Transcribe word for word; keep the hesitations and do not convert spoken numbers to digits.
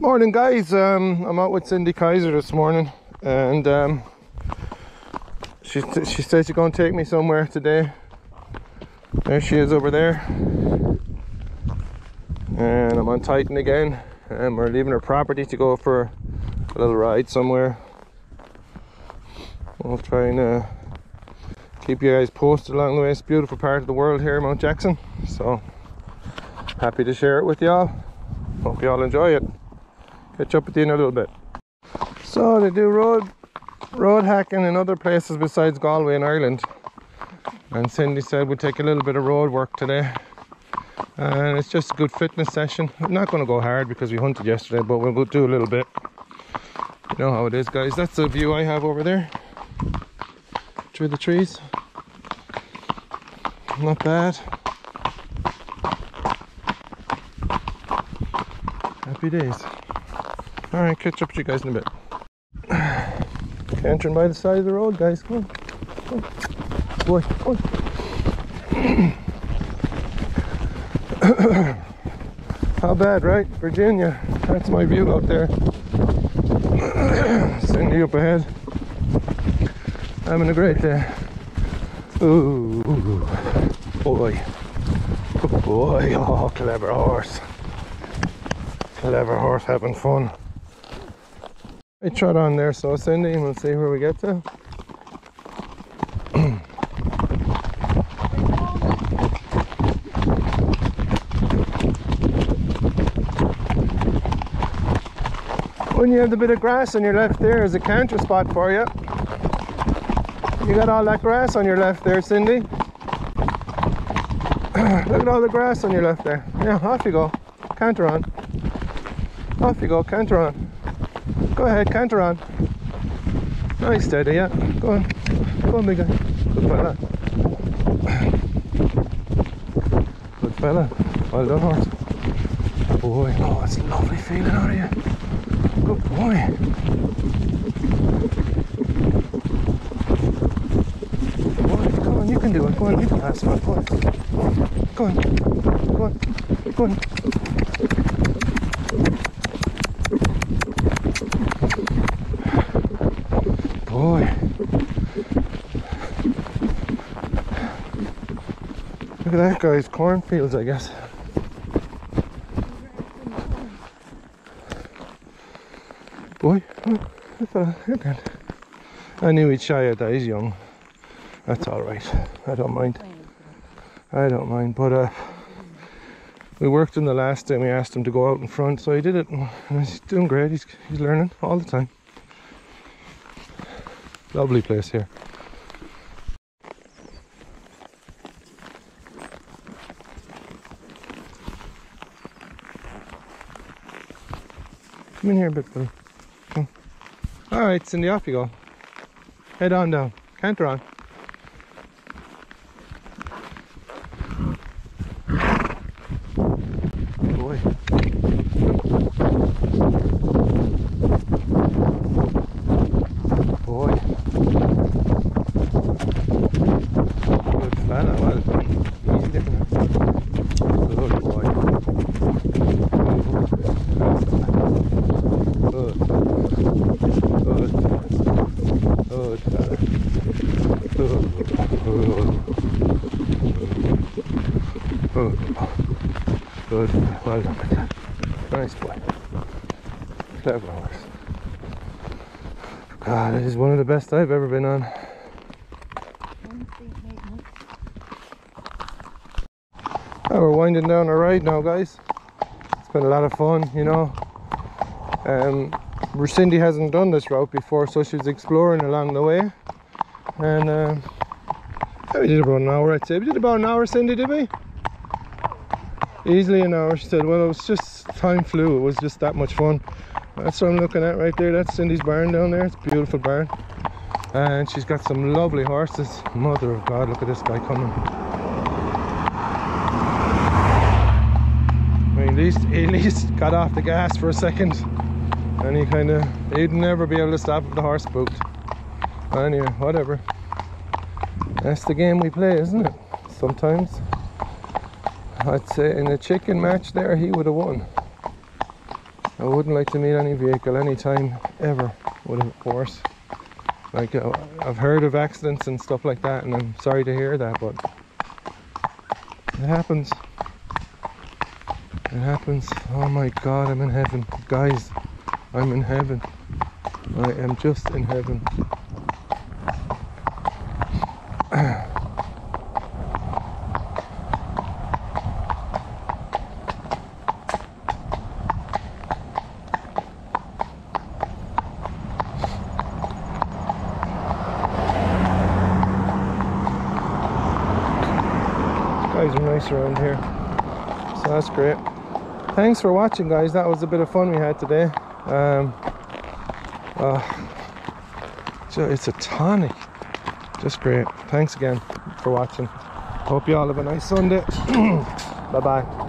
Morning guys, um, I'm out with Cindy Kaiser this morning, and um, she, she said she's going to take me somewhere today. There she is over there, and I'm on Titan again, and we're leaving her property to go for a little ride somewhere. I'll try and uh, keep you guys posted along the way. It's a beautiful part of the world here, Mount Jackson, so happy to share it with y'all. Hope y'all enjoy it. Catch up with you in a little bit. So they do road road hacking in other places besides Galway in Ireland, and Cindy said we'd take a little bit of road work today, and it's just a good fitness session. I'm not going to go hard because we hunted yesterday, but we'll go do a little bit. You know how it is, guys. That's the view I have over there through the trees. Not bad. Happy days. Alright, catch up with you guys in a bit. Cantering by the side of the road, guys. Come on. Come on. Boy, come on. How bad, right? Virginia. That's my view out there. Cindy up ahead. Having a great day. Ooh, boy. Good boy. Oh, clever horse. Clever horse having fun. I trot on there, so Cindy, and we'll see where we get to. When you have the bit of grass on your left there is a canter spot for you. You got all that grass on your left there, Cindy. Look at all the grass on your left there. Yeah, off you go. Canter on. Off you go, canter on. Go ahead, canter on. Nice steady, yeah. Go on. Go on, big guy. Good fella. Good fella. Well done, horse. Good boy. Oh, it's a lovely feeling out of you. Good boy. Good boy. Come on, you can do it. Go on, you can pass it on. Go on. Go on. Go on. Go on. Go on. Boy, look at that, guys. Cornfields, I guess. Boy, I knew he'd shy at that. He's young. That's all right. I don't mind. I don't mind. But uh, we worked him the last day. And we asked him to go out in front, so he did it. And he's doing great. He's he's learning all the time. Lovely place here. Come in here a bit, buddy. Come. All right, Cindy, off you go. Head on down. Canter on. Good, well done. Nice boy. Clever horse. God, it is one of the best I've ever been on. Oh, we're winding down our ride now, guys. It's been a lot of fun, you know. Um, Cindy hasn't done this route before, so she was exploring along the way. And uh, yeah, we did about an hour, I'd say. We did about an hour, Cindy, did we? Easily an hour, she said. Well, it was just, time flew, it was just that much fun. That's what I'm looking at right there. That's Cindy's barn down there. It's a beautiful barn, and she's got some lovely horses. Mother of God, look at this guy coming. I mean, at least he at least got off the gas for a second, and he kind of he'd never be able to stop if the horse spooked. Anyway, whatever, that's the game we play, isn't it? Sometimes I'd say in a chicken match there, he would have won. I wouldn't like to meet any vehicle anytime ever, would of course. Like, uh, I've heard of accidents and stuff like that, and I'm sorry to hear that, but it happens. It happens. Oh my God, I'm in heaven. Guys, I'm in heaven. I am just in heaven. Around here, so that's great. Thanks for watching, guys. That was a bit of fun we had today. Um uh, so it's a tonic, just great. Thanks again for watching. Hope you all have a nice Sunday. Bye bye.